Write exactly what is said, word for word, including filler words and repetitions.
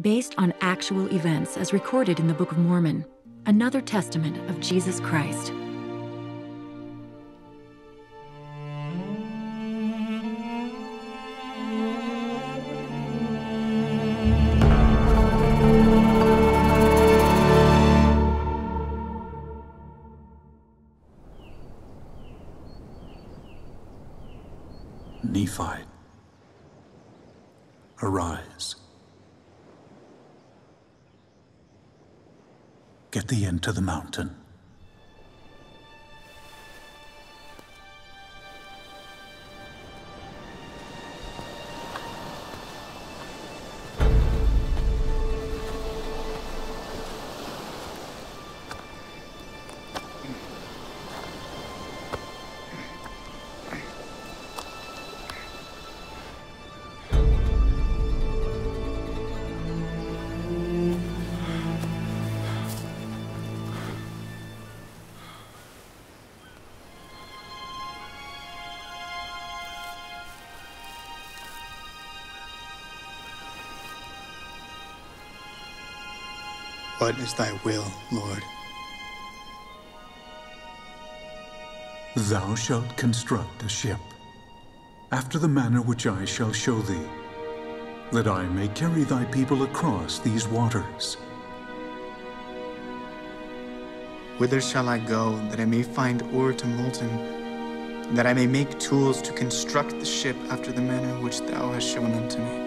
based on actual events as recorded in the Book of Mormon, another testament of Jesus Christ. Nephi, arise. Get thee into the mountain. What is thy will, Lord? Thou shalt construct a ship, after the manner which I shall show thee, that I may carry thy people across these waters. Whither shall I go, that I may find ore to molten, that I may make tools to construct the ship after the manner which thou hast shown unto me?